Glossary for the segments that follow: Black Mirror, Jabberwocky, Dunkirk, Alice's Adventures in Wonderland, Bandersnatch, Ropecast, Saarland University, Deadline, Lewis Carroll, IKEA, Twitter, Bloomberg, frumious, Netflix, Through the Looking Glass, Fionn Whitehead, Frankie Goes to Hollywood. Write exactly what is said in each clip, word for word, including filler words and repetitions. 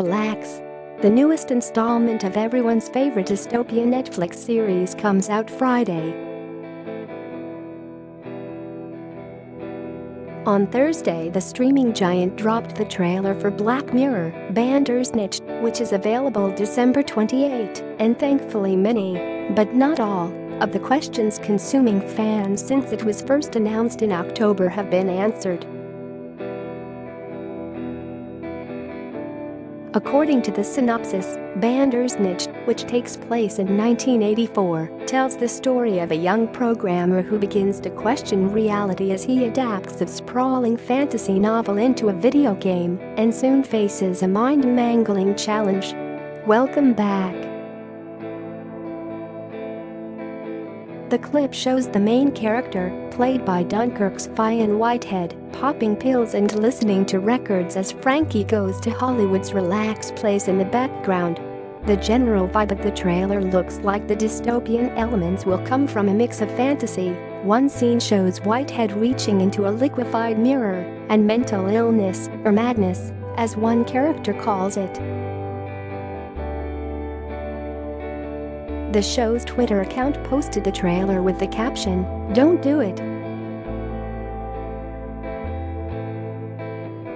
Relax. The newest installment of everyone's favorite dystopia Netflix series comes out Friday. On Thursday, the streaming giant dropped the trailer for Black Mirror, Bandersnatch, which is available December twenty-eighth, and thankfully many, but not all, of the questions consuming fans since it was first announced in October have been answered. According to the synopsis, Bandersnatch, which takes place in nineteen eighty-four, tells the story of a young programmer who begins to question reality as he adapts a sprawling fantasy novel into a video game and soon faces a mind-mangling challenge. Welcome back. The clip shows the main character, played by Dunkirk's Fionn Whitehead, popping pills and listening to records as Frankie Goes to Hollywood's Relax plays in the background. The general vibe of the trailer looks like the dystopian elements will come from a mix of fantasy. One scene shows Whitehead reaching into a liquefied mirror, and mental illness, or madness, as one character calls it. The show's Twitter account posted the trailer with the caption, "Don't do it."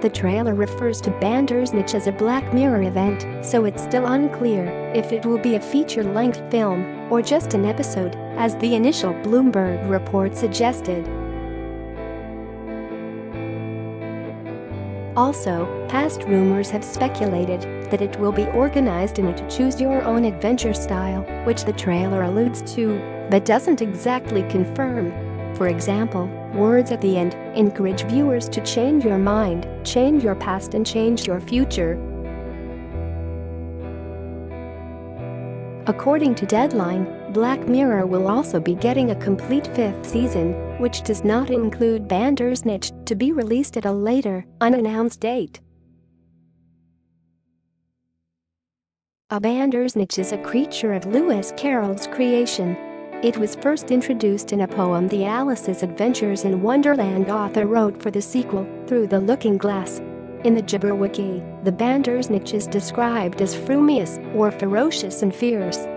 The trailer refers to Bandersnatch as a Black Mirror event, so it's still unclear if it will be a feature-length film or just an episode, as the initial Bloomberg report suggested. Also, past rumors have speculated that it will be organized in a choose-your-own-adventure style, which the trailer alludes to, but doesn't exactly confirm. For example, words at the end encourage viewers to change your mind, change your past and change your future. According to Deadline, Black Mirror will also be getting a complete fifth season, which does not include Bandersnatch, to be released at a later, unannounced date. A Bandersnatch is a creature of Lewis Carroll's creation. It was first introduced in a poem the Alice's Adventures in Wonderland author wrote for the sequel, Through the Looking Glass. In the Jabberwocky, the Bandersnatch is described as frumious, or ferocious and fierce.